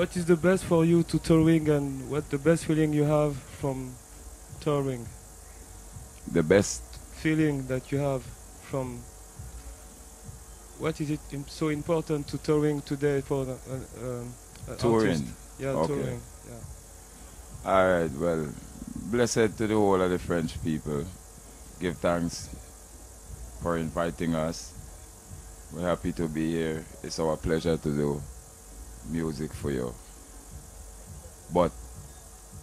What is the best for you to touring, and what the best feeling you have from touring? The best feeling that you have from... What is it so important to touring today for the touring artist? Yeah, okay. Touring. Yeah. All right. Well, blessed to the whole of the French people. Give thanks for inviting us. We're happy to be here. It's our pleasure to do music for you. But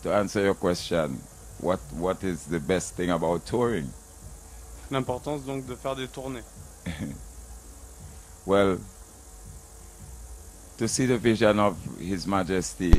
to answer your question, what is the best thing about touring? L'importance donc de faire des tournées. Well, to see the vision of His Majesty.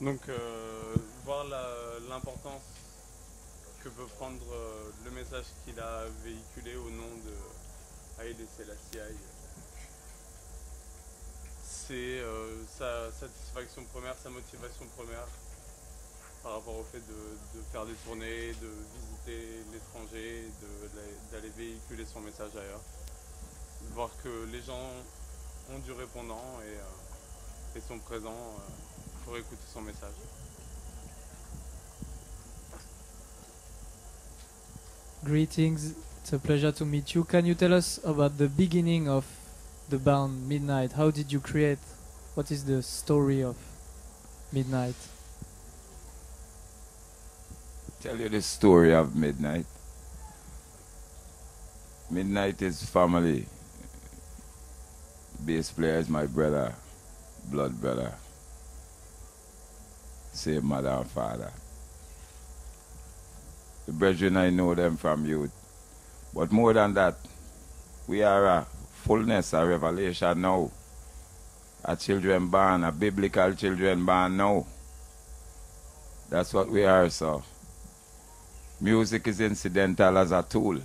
Donc voir l'importance que peut prendre le message qu'il a véhiculé au nom de Haile Selassie, c'est sa satisfaction première, sa motivation première par rapport au fait de faire des tournées, de visiter l'étranger, d'aller véhiculer son message ailleurs. Voir que les gens ont du répondant et sont présents. Pour écouter son message. Greetings, it's a pleasure to meet you. Can you tell us about the beginning of the band Midnight? How did you create? What is the story of Midnight? Tell you the story of Midnight. Midnight is family. The bass player is my brother, blood brother. Say mother and father. The brethren, I know them from youth. But more than that, we are a fullness, a revelation now. A children born, a biblical children born now. That's what we are, sir. Music is incidental as a tool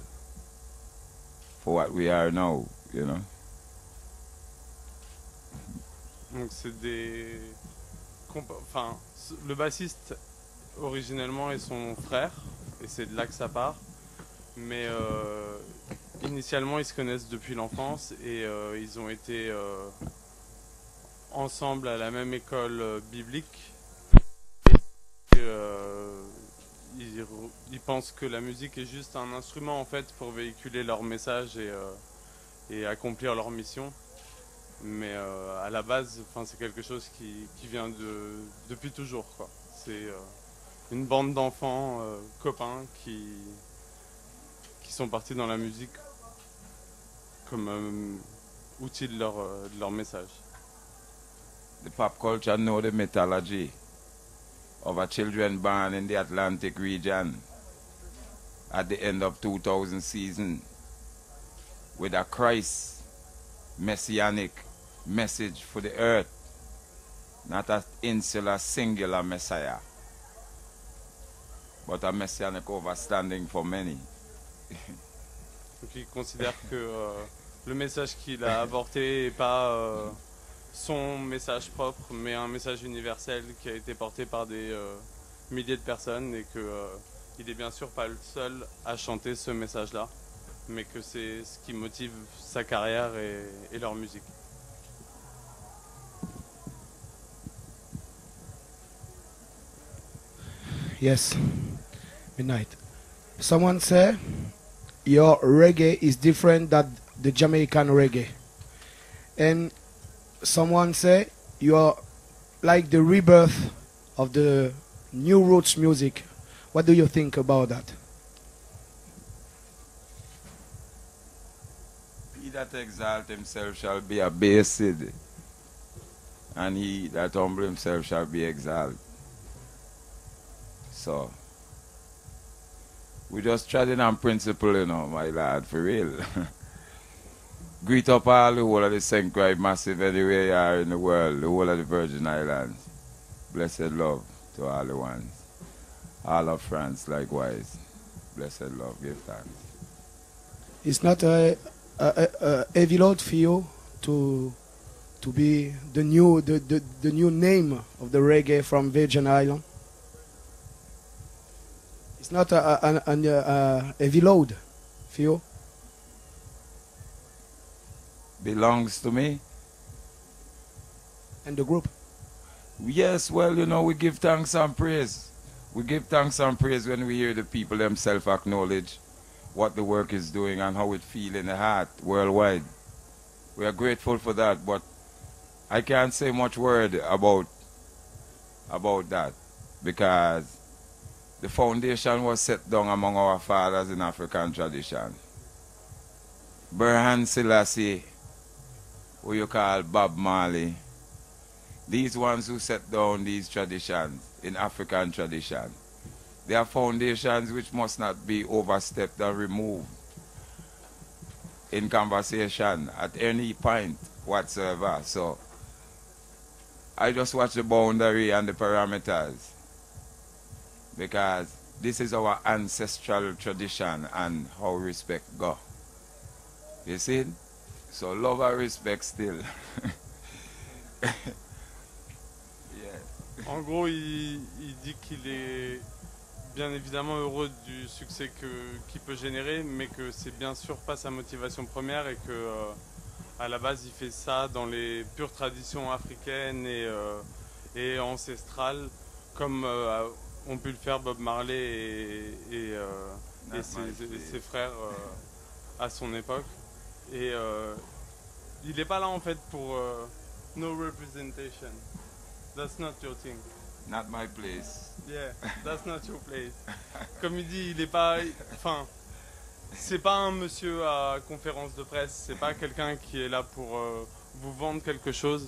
for what we are now, you know. Donc c'est des... Enfin, le bassiste originellement est son frère et c'est de là que ça part, mais initialement ils se connaissent depuis l'enfance et ils ont été ensemble à la même école biblique et, ils pensent que la musique est juste un instrument en fait pour véhiculer leur message et accomplir leur mission. Mais à la base, c'est quelque chose qui vient depuis toujours. C'est une bande d'enfants, copains, qui sont partis dans la musique comme outil de leur message. The pop culture know the mythology of a children born in the Atlantic region at the end of 2000 season with a Christ messianic message for the earth, not an insular singular messiah, but a messianic overstanding for many. Donc il considère que le message qu'il a apporté n'est pas son message propre, mais un message universel qui a été porté par des milliers de personnes et que il est bien sûr pas le seul à chanter ce message-là, mais que c'est ce qui motive sa carrière et leur musique. Yes, Midnight. Someone said your reggae is different than the Jamaican reggae, and someone said you are like the rebirth of the new roots music. What do you think about that? He that exalts himself shall be abased, and he that humbles himself shall be exalted. So, we just treading on principle, you know, my lad, for real. Greet up all the whole of the St-Croix massive anywhere you are in the world, the whole of the Virgin Islands. Blessed love to all the ones. All of France likewise. Blessed love, give thanks. It's not a heavy load for you to be the new name of the reggae from Virgin Island. It's not a heavy load for you. Belongs to me and the group. Yes, well, you know, we give thanks and praise. We give thanks and praise when we hear the people themselves acknowledge what the work is doing and how it feels in the heart worldwide. We are grateful for that, but I can't say much word about that because the foundation was set down among our fathers in African tradition. Berhane Selassie, who you call Bob Marley, these ones who set down these traditions in African tradition. They are foundations which must not be overstepped or removed in conversation at any point whatsoever. So I just watch the boundary and the parameters because this is our ancestral tradition and how respect go. You see? So love and respect still. En gros, il dit qu'il est bien évidemment heureux du succès qu'il peut générer, mais que c'est bien sûr pas sa motivation première et que à la base il fait ça dans les pures traditions africaines et ancestrales, comme ont pu le faire Bob Marley et ses frères à son époque. Et il n'est pas là en fait pour no representation. That's not your thing. Not my place. Yeah, that's not your place. Comme il dit, il est pas, enfin, c'est pas un monsieur à conférence de presse. C'est pas quelqu'un qui est là pour vous vendre quelque chose.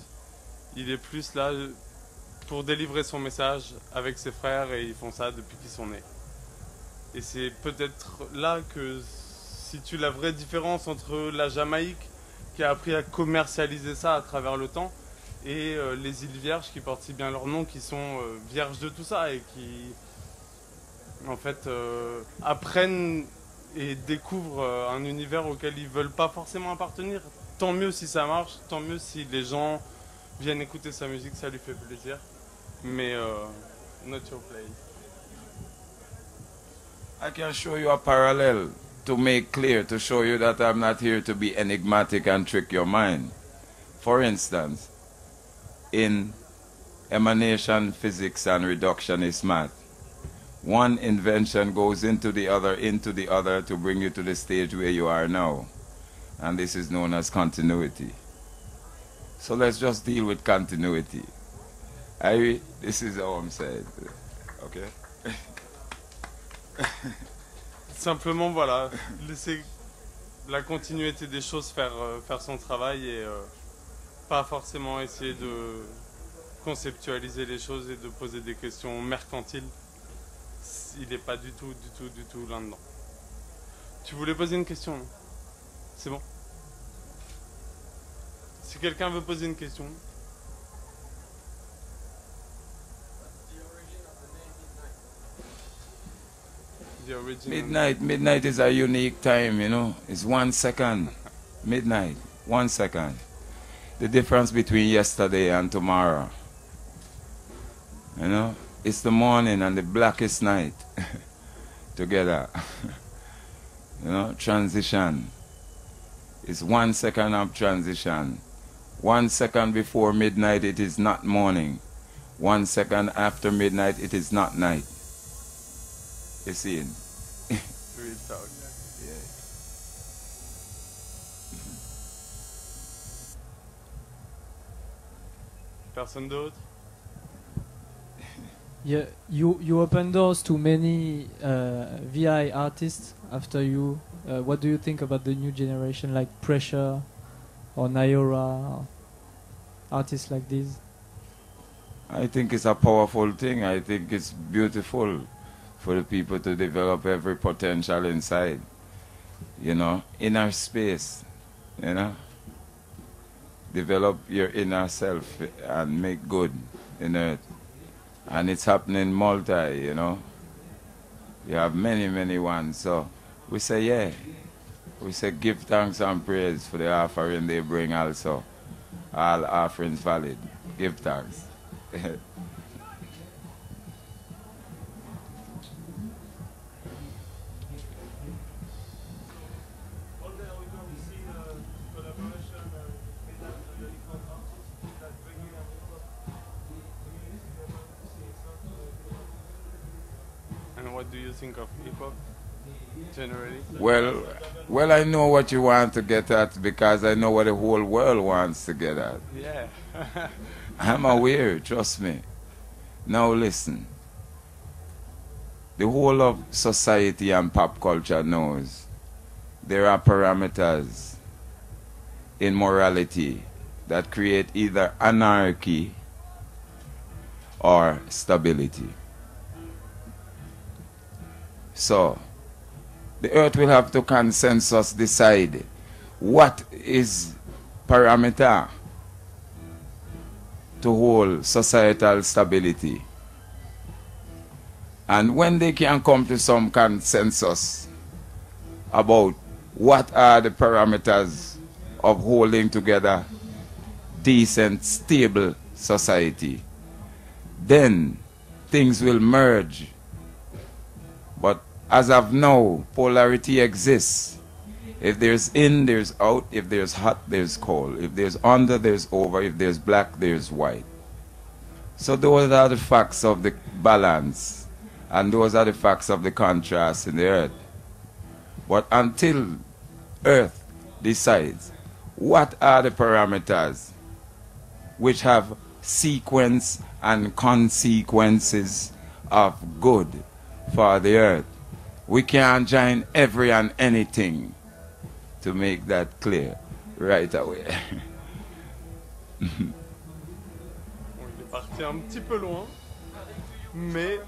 Il est plus là pour délivrer son message avec ses frères et ils font ça depuis qu'ils sont nés. Et c'est peut-être là que situe la vraie différence entre la Jamaïque qui a appris à commercialiser ça à travers le temps. Et les îles Vierges qui portent si bien leur nom, qui sont vierges de tout ça et qui, en fait, apprennent et découvrent un univers auquel ils ne veulent pas forcément appartenir. Tant mieux si ça marche, tant mieux si les gens viennent écouter sa musique, ça lui fait plaisir. Mais not your place. I can show you a parallel to make clear, to show you that I'm not here to be enigmatic and trick your mind. For instance, in emanation physics and reductionist math, one invention goes into the other to bring you to the stage where you are now. And this is known as continuity. So let's just deal with continuity. This is how I'm saying. Okay? Simplement, voilà, laisser la continuité des choses faire son travail et pas forcément essayer de conceptualiser les choses et de poser des questions mercantiles. Il n'est pas du tout là-dedans. Tu voulais poser une question, non? C'est bon. Si quelqu'un veut poser une question. The origin midnight. Midnight is a unique time, you know. It's 1 second. Midnight. 1 second. The difference between yesterday and tomorrow, you know, it's the morning and the blackest night together, you know, transition. It's 1 second of transition. 1 second before midnight, it is not morning. 1 second after midnight, it is not night. You see it? Real talk. Yeah. Person does. Yeah, you open doors to many VI artists after you. What do you think about the new generation, like Pressure or Nyora, or artists like these? I think it's a powerful thing. I think it's beautiful for the people to develop every potential inside, you know, inner space. you know. Develop your inner self and make good in earth. And it's happening multi, you know. You have many, many ones. So we say, yeah. We say give thanks and praise for the offering they bring also. All offerings valid. Give thanks. Think of hip-hop generally? Well, I know what you want to get at because I know what the whole world wants to get at. Yeah. I'm aware, trust me. Now listen. The whole of society and pop culture knows there are parameters in morality that create either anarchy or stability. So, the earth will have to consensus decide what is parameter to hold societal stability. And when they can come to some consensus about what are the parameters of holding together decent, stable society, then things will merge. But as of now, polarity exists. If there's in, there's out. If there's hot, there's cold. If there's under, there's over. If there's black, there's white. So those are the facts of the balance. And those are the facts of the contrast in the earth. But until earth decides what are the parameters which have sequence and consequences of good for the earth, we can join every and anything to make that clear right away. On est parti un petit peu loin, mais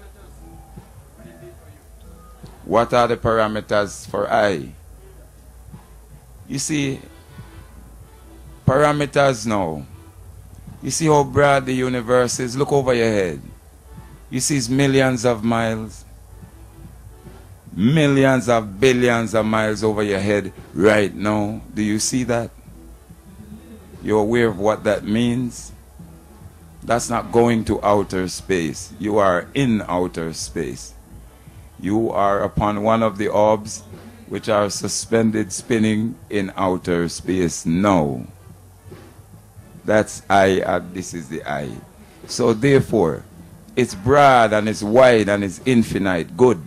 what are the parameters for I? You see, parameters now. You see how broad the universe is. Look over your head. You see it's millions of miles. Millions of billions of miles over your head right now. Do you see that? You're aware of what that means? That's not going to outer space. You are in outer space. You are upon one of the orbs which are suspended spinning in outer space now. That's I, and this is the I. So therefore, it's broad and it's wide and it's infinite good.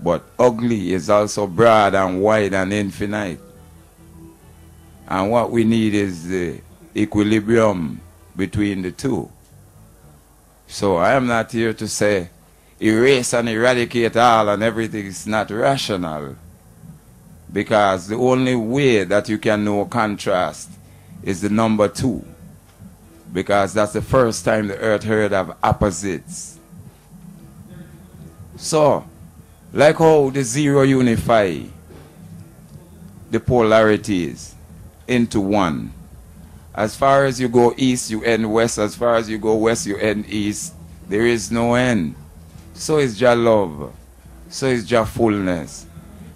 But ugly is also broad and wide and infinite. And what we need is the equilibrium between the two. So I am not here to say erase and eradicate all and everything is not rational. Because the only way that you can know contrast is the number 2. Because that's the first time the earth heard of opposites. So, like how the zero unify the polarities into one. As far as you go east, you end west. As far as you go west, you end east. There is no end. So is your love. So is your fullness.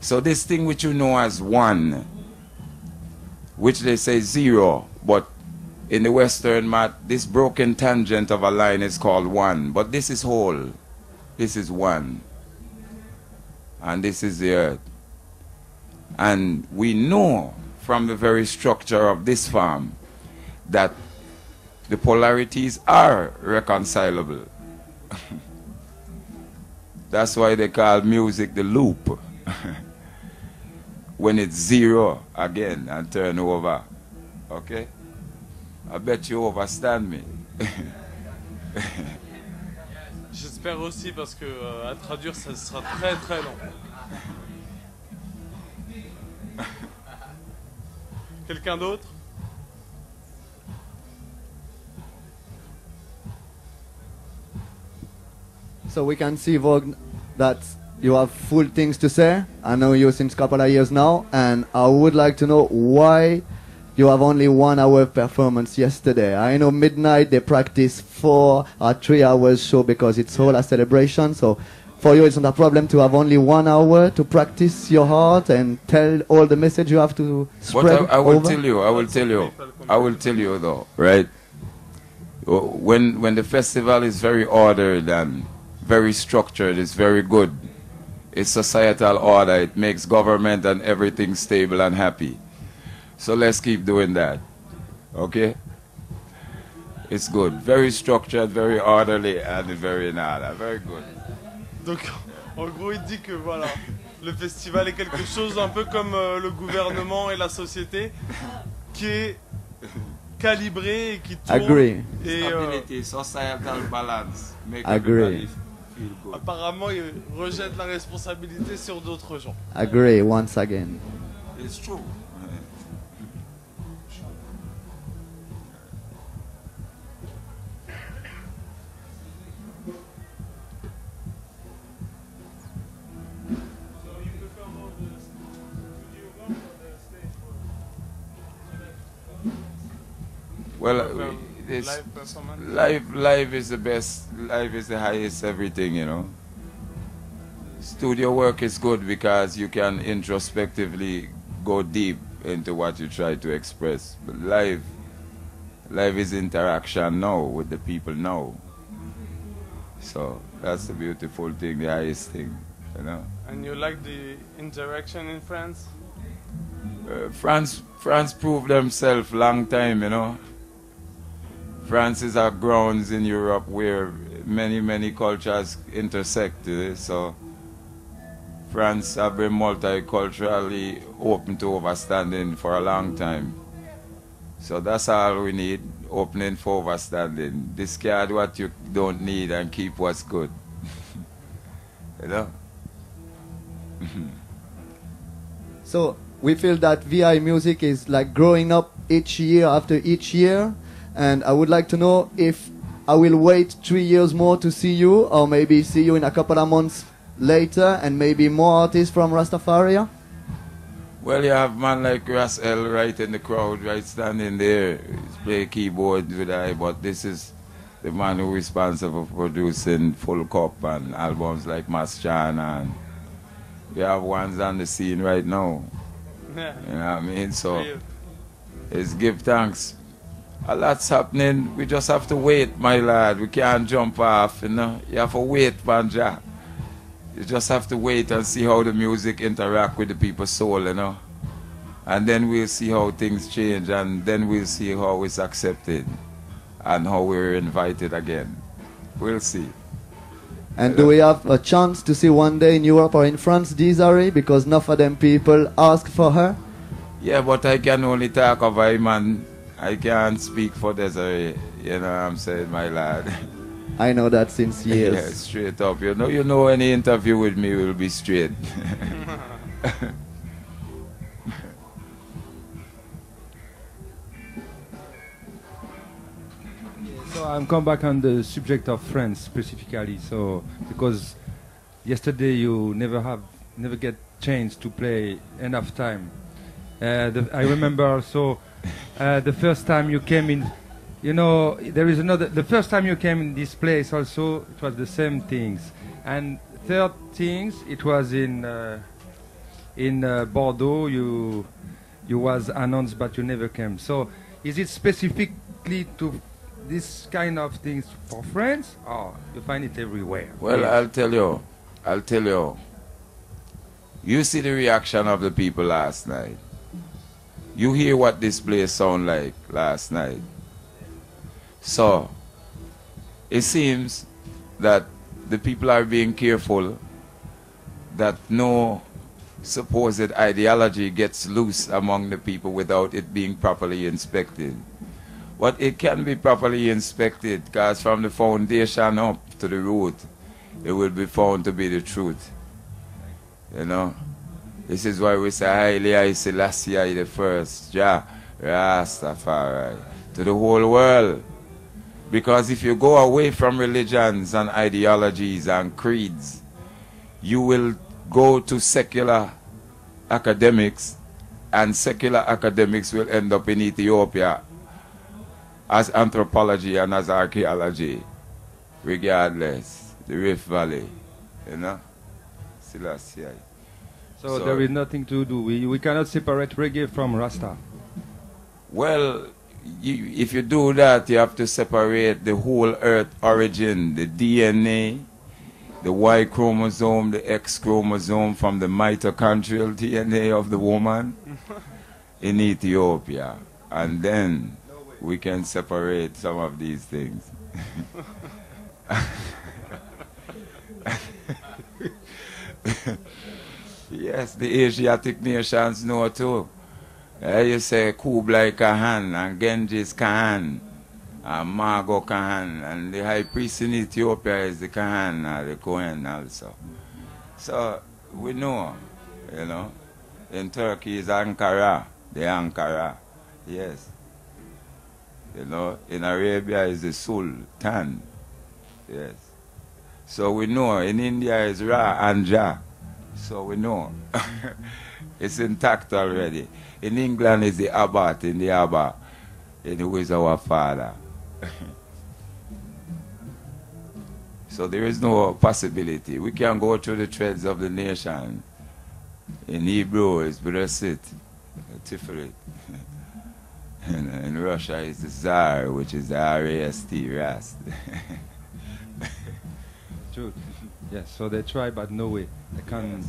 So this thing which you know as one, which they say zero, but in the Western math, this broken tangent of a line is called one. But this is whole. This is one. And this is the earth. And we know from the very structure of this farm that the polarities are reconcilable. That's why they call music the loop. When it's zero again and turn over. Okay? I bet you overstand me. J'espère aussi parce que à traduire ça sera très très long. Quelqu'un d'autre? So we can see, Vaughn, that you have full things to say. I know you since a couple of years now, and I would like to know why you have only 1 hour performance yesterday. I know Midnight, they practice 4 or 3 hours show because it's all a celebration. So for you, it's not a problem to have only 1 hour to practice your heart and tell all the message you have to spread. But I will tell you though, right? When the festival is very ordered and very structured, it's very good. It's societal order. It makes government and everything stable and happy. So let's keep doing that, okay? It's good. Very structured, very orderly, and very in order. Very good. Donc, en gros, il dit que voilà, le festival est quelque chose un peu comme le gouvernement et la société, qui est calibré et qui tourne. Agree. Et, stability, societal balance. Make agree. Feel good. Apparemment, il rejette la responsabilité sur d'autres gens. Agree once again. It's true. Well, live is the best, live is the highest everything, you know. Studio work is good because you can introspectively go deep into what you try to express. But live is interaction now with the people now. So that's the beautiful thing, the highest thing, you know. And you like the interaction in France? France proved themselves long time, you know. France is our grounds in Europe where many cultures intersect, so France have been multiculturally open to understanding for a long time. So that's all we need, opening for understanding. Discard what you don't need and keep what's good. You know? So we feel that VI music is like growing up each year after each year. And I would like to know if I will wait 3 years more to see you, or maybe see you in a couple of months later, and maybe more artists from Rastafari. Well, you have man like Ras L right in the crowd, right standing there, he's play keyboard with I. But this is the man who is responsible for producing Full Cup and albums like Mas Chana, and we have ones on the scene right now. Yeah. You know what I mean? So it's give thanks. A lot's happening, we just have to wait, my lad. We can't jump off, you know. You have to wait, Panja. You just have to wait and see how the music interact with the people's soul, you know. And then we'll see how things change, and then we'll see how it's accepted and how we're invited again. We'll see. And do we have a chance to see one day in Europe or in France, Desiree? Because enough of them people ask for her. Yeah, but I can only talk of him, and I can't speak for Desiree, you know what I'm saying, my lad. I know that since years. Yeah, straight up. You know any interview with me will be straight. So I'm come back on the subject of France specifically, so because yesterday you never get chance to play enough time. I remember also the first time you came in, you know, there is another, the first time you came in this place also, it was the same things. And third things, it was in Bordeaux, you was announced but you never came. So is it specifically to this kind of things for France, or you find it everywhere? Well, yes. I'll tell you. You see the reaction of the people last night. You hear what this place sound like last night. So it seems that the people are being careful that no supposed ideology gets loose among the people without it being properly inspected. But it can be properly inspected, because from the foundation up to the root, it will be found to be the truth. You know? This is why we say Haile Selassie the first, Jah, Rastafari, to the whole world. Because if you go away from religions and ideologies and creeds, you will go to secular academics, and secular academics will end up in Ethiopia as anthropology and as archaeology, regardless, the Rift Valley, you know? Selassie. So there is nothing to do, we cannot separate reggae from Rasta. Well, if you do that, you have to separate the whole earth origin, the DNA, the Y chromosome, the X chromosome from the mitochondrial DNA of the woman in Ethiopia. And then we can separate some of these things. Yes, the Asiatic nations know too. You say Kublai Khan and Genghis Khan and Margot Khan, and the high priest in Ethiopia is the Khan or the Kohen also. So we know, you know. In Turkey is Ankara, the Ankara, yes. You know, in Arabia is the Sultan, yes. So we know, in India is Ra and Ja, so we know. It's intact already. In England is the Abbot, in the Abba, and who is our father. So there is no possibility. We can go through the threads of the nation. In Hebrew is Beresit, Tiferet. In Russia is the Tsar, which is the R-A-S-T, Rast. True. Yes, so they try, but no way. They can't.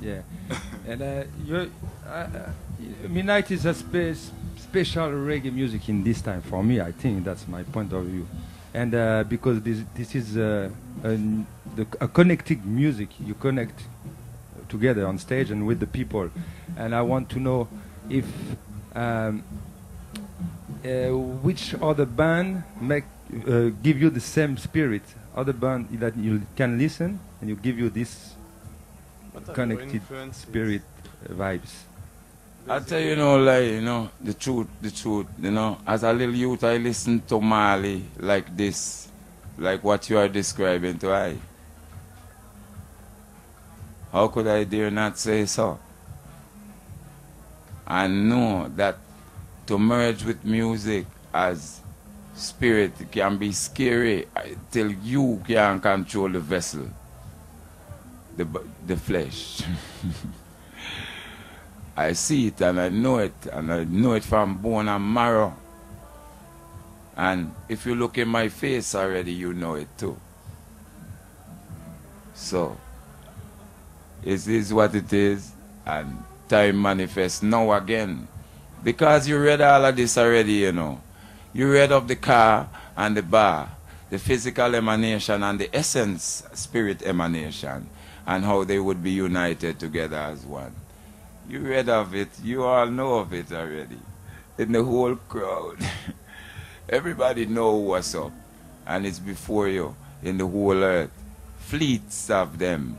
Yeah. And Midnight is a special reggae music in this time for me. I think that's my point of view. And because this is a connected music, you connect together on stage and with the people. And I want to know if which other band give you the same spirit, other band that you can listen and you give you this connected spirit vibes. I tell you no lie, you know, the truth, you know. As a little youth, I listened to Marley like this, like what you are describing to I. How could I dare not say so? I know that to merge with music as spirit can be scary till you can control the vessel, the flesh. I see it and I know it, and I know it from bone and marrow. And if you look in my face already, you know it too. So, it is what it is, and time manifests now again. Because you read all of this already, you know. You read of the car and the bar, the physical emanation and the essence, spirit emanation, and how they would be united together as one. You read of it, you all know of it already. In the whole crowd, everybody know what's up, and it's before you, in the whole earth. Fleets of them,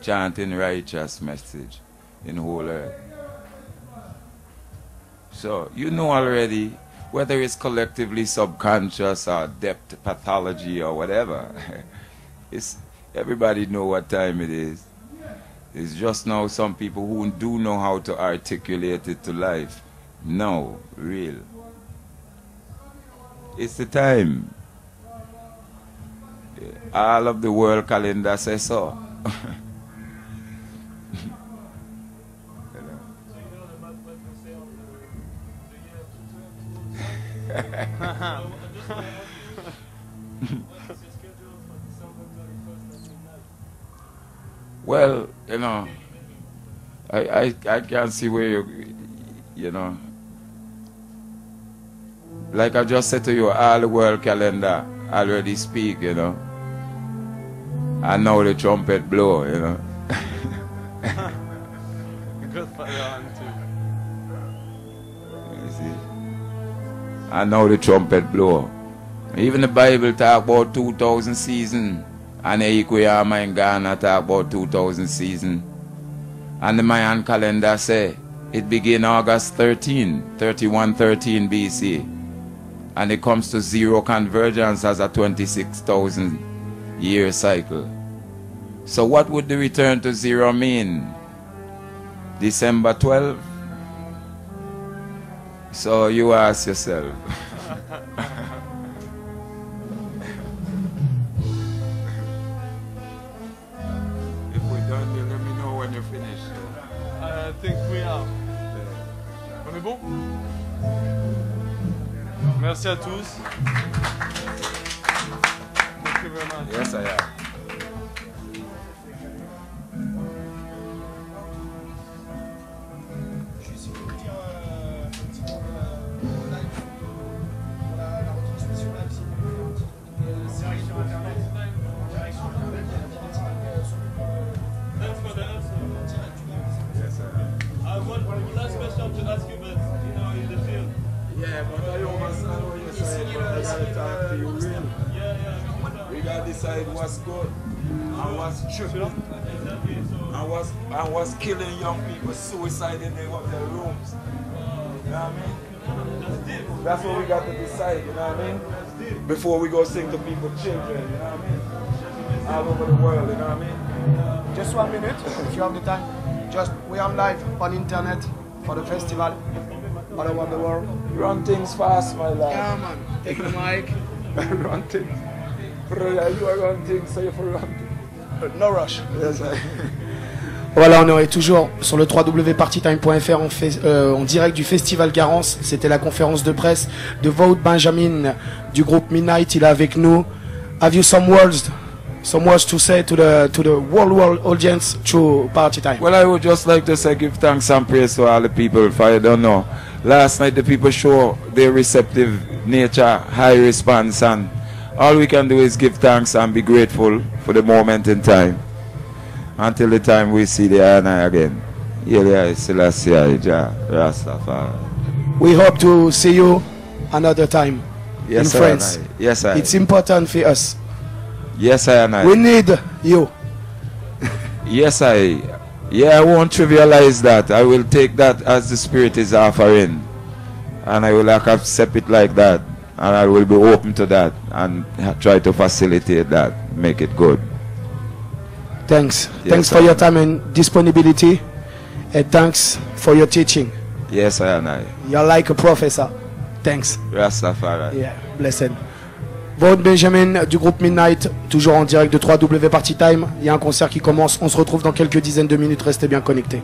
chanting righteous message in whole earth. So, you know already, whether it's collectively subconscious or depth pathology or whatever, it's, everybody know what time it is. It's just now some people who do know how to articulate it to life. No, real. It's the time. All of the world calendar says so. Well, you know, I can't see where you know. Like I just said to you, all the world calendar already speak, you know. And now the trumpet blow, you know. Good for your hand too. You see? And now the trumpet blow. Even the Bible talk about 2,000 seasons. And the Equiyama in Ghana talk about 2000 season. And the Mayan calendar say it begin August 13, 3113 BC. And it comes to zero convergence as a 26,000 year cycle. So what would the return to zero mean? December 12? So you ask yourself. If we're done, then let me know when you're finished. I think we are. On est bon? Merci à tous. Thank you very much. Yes, I am. What's good and what's tripping and what's killing young people, suicide in their rooms. You know what I mean? That's what we got to decide, you know what I mean? Before we go sing to people, children, you know what I mean? All over the world, you know what I mean? Just 1 minute, if you have the time. Just, we are live on internet for the festival all over the world. Run things fast, my lad. Yeah, man. Take the mic. Run things. No rush. Voilà, on est toujours sur le www.partytime.fr en direct du Festival Garance. C'était la conférence de presse de Vaughn Benjamin du groupe Midnight. Il est avec nous. Have you some words to say to the world audience to Party Time? Well, I would just like to say give thanks and praise to all the people. If I don't know, last night the people show their receptive nature, high response, and all we can do is give thanks and be grateful for the moment in time. Until the time we see the Anna again. Haile Selassie, Rastafari. We hope to see you another time, yes, in France. Yes, I. It's important for us. Yes, I. And I. We need you. Yes, I. Yeah, I won't trivialize that. I will take that as the Spirit is offering. And I will accept it like that. And I will be open to that and try to facilitate that, make it good. Thanks. Yes, thanks for your time and disponibility. And thanks for your teaching. Yes, I and I. You're like a professor. Thanks. Rastafari. Yeah, blessed. Vaughn Benjamin du groupe Midnight, toujours en direct de 3W Party Time. Il y a un concert qui commence. On se retrouve dans quelques dizaines de minutes. Restez bien connectés.